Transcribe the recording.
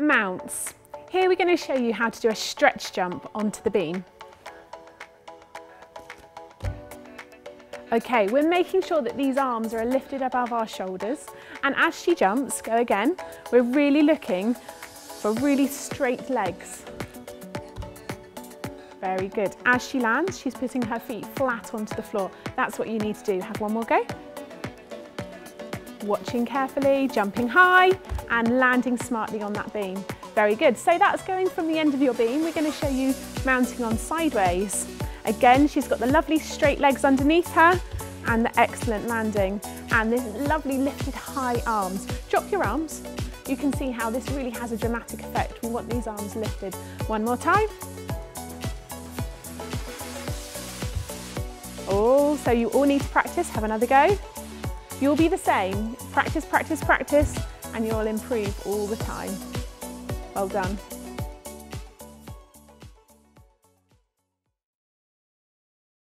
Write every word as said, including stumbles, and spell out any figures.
mounts. Here we're going to show you how to do a stretch jump onto the beam. Okay, we're making sure that these arms are lifted above our shoulders, and as she jumps, go again, we're really looking for really straight legs. Very good. As she lands, she's putting her feet flat onto the floor. That's what you need to do. Have one more go. Watching carefully, jumping high and landing smartly on that beam. Very good. So that's going from the end of your beam. We're going to show you mounting on sideways. Again, she's got the lovely straight legs underneath her and the excellent landing and this lovely lifted high arms. Drop your arms. You can see how this really has a dramatic effect. We want these arms lifted. One more time. Oh, so you all need to practice. Have another go. You'll be the same. Practice, practice, practice, and you'll improve all the time. Well done.